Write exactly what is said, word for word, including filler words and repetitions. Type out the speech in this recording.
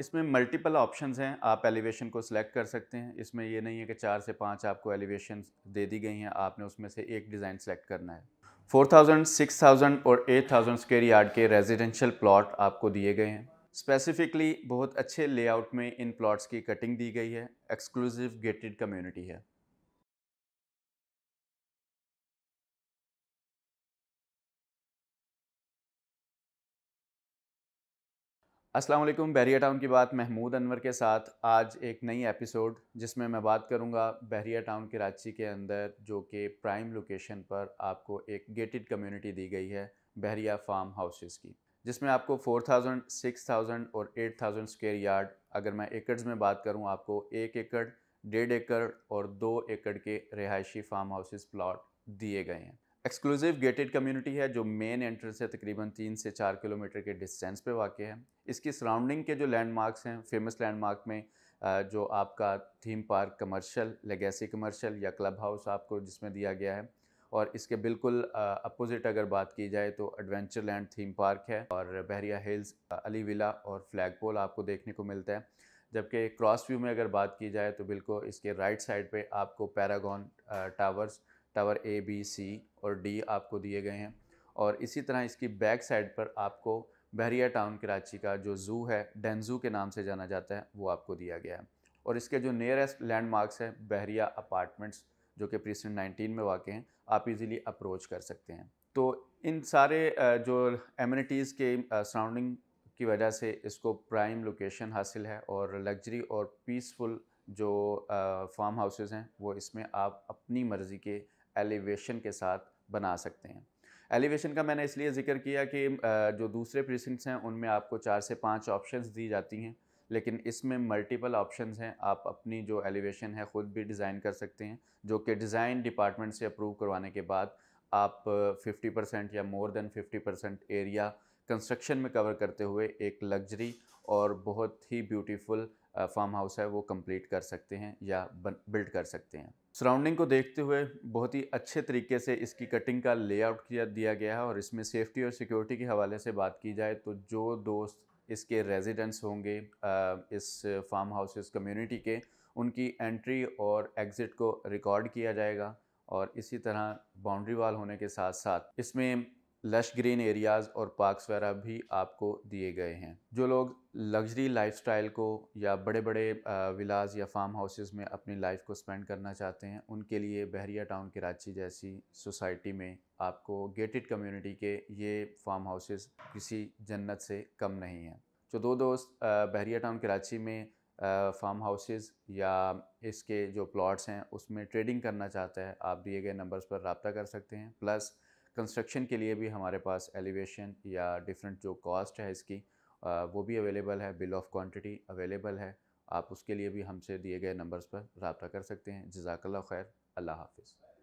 इसमें multiple options हैं, आप एलिवेशन को सिलेक्ट कर सकते हैं। इसमें यह नहीं है कि चार से पाँच आपको एलिवेशन दे दी गई हैं, आपने उसमें से एक डिज़ाइन सेलेक्ट करना है। फोर थाउज़ेंड, सिक्स थाउज़ेंड और एट थाउज़ेंड स्क्वायर यार्ड के रेजिडेंशियल प्लॉट आपको दिए गए हैं। स्पेसिफिकली बहुत अच्छे लेआउट में इन प्लॉट्स की कटिंग दी गई है। एक्सक्लूसिव गेटेड कम्युनिटी है। अस्सलाम वालेकुम, बहरिया टाउन की बात महमूद अनवर के साथ। आज एक नई एपिसोड जिसमें मैं बात करूंगा बहरिया टाउन कराची के अंदर, जो कि प्राइम लोकेशन पर आपको एक गेटेड कम्युनिटी दी गई है बहरिया फार्म हाउसेस की, जिसमें आपको फोर थाउज़ेंड, सिक्स थाउज़ेंड और एट थाउज़ेंड स्क्वायर यार्ड, अगर मैं एकड़ में बात करूं, आपको एक एकड़, डेढ़ एकड़ और दो एकड़ के रिहायशी फार्म हाउसेस प्लाट दिए गए हैं। एक्सक्लूसिव गेटेड कम्युनिटी है जो मेन एंट्रेंस से तकरीबन तीन से चार किलोमीटर के डिस्टेंस पे वाक़ है। इसकी सराउंडिंग के जो लैंडमार्क्स हैं, फेमस लैंडमार्क में जो आपका theme park commercial, legacy commercial या क्लब हाउस आपको जिसमें दिया गया है, और इसके बिल्कुल अपोजिट अगर बात की जाए तो एडवेंचर लैंड थीम पार्क है और बहरिया हिल्स, अलीविला और फ्लैग पोल आपको देखने को मिलता है। जबकि क्रॉस व्यू में अगर बात की जाए तो बिल्कुल इसके राइट साइड पर आपको Paragon towers, tower A, B, C और डी आपको दिए गए हैं। और इसी तरह इसकी बैक साइड पर आपको बहरिया टाउन कराची का जो ज़ू है, डेनज़ू के नाम से जाना जाता है, वो आपको दिया गया है। और इसके जो नियरेस्ट लैंडमार्क्स हैं, बहरिया अपार्टमेंट्स जो कि प्रीसेंट नाइनटीन में वाक़ हैं, आप इजीली अप्रोच कर सकते हैं। तो इन सारे जो एमिनिटीज़ के सराउंडिंग की वजह से इसको प्राइम लोकेशन हासिल है और लग्जरी और पीसफुल जो फार्म हाउसेज़ हैं वो इसमें आप अपनी मर्ज़ी के एलिवेशन के साथ बना सकते हैं। एलिवेशन का मैंने इसलिए ज़िक्र किया कि जो दूसरे प्रीसिंक्ट्स हैं उनमें आपको चार से पाँच ऑप्शंस दी जाती हैं, लेकिन इसमें मल्टीपल ऑप्शंस हैं। आप अपनी जो एलिवेशन है ख़ुद भी डिज़ाइन कर सकते हैं, जो कि डिज़ाइन डिपार्टमेंट से अप्रूव करवाने के बाद आप फिफ्टी परसेंट या more than fifty percent area construction में कवर करते हुए एक लग्जरी और बहुत ही ब्यूटीफुल फार्म हाउस है वो कंप्लीट कर सकते हैं या बिल्ड कर सकते हैं। सराउंडिंग को देखते हुए बहुत ही अच्छे तरीके से इसकी कटिंग का लेआउट किया दिया गया है। और इसमें सेफ़्टी और सिक्योरिटी के हवाले से बात की जाए तो जो दोस्त इसके रेजिडेंट्स होंगे इस फार्म हाउसेस कम्युनिटी के, उनकी एंट्री और एग्ज़िट को रिकॉर्ड किया जाएगा। और इसी तरह बाउंड्री वाल होने के साथ साथ इसमें लश ग्रीन एरियाज़ और पार्क्स वगैरह भी आपको दिए गए हैं। जो लोग लग्जरी लाइफस्टाइल को या बड़े बड़े विलास या फार्म हाउसेस में अपनी लाइफ को स्पेंड करना चाहते हैं, उनके लिए बहरिया टाउन कराची जैसी सोसाइटी में आपको गेटेड कम्युनिटी के ये फार्म हाउसेस किसी जन्नत से कम नहीं हैं। तो दो दोस्त बहरिया टाउन कराची में फार्म हाउसेस या इसके जो प्लॉट्स हैं उसमें ट्रेडिंग करना चाहता है, आप दिए गए नंबर्स पर रब्ता कर सकते हैं। प्लस कंस्ट्रक्शन के लिए भी हमारे पास एलिवेशन या डिफरेंट जो कॉस्ट है इसकी वो भी अवेलेबल है, बिल ऑफ क्वांटिटी अवेलेबल है। आप उसके लिए भी हमसे दिए गए नंबर्स पर रब्ता कर सकते हैं। जज़ाकल्लाह खैर, अल्लाह हाफ़िज़।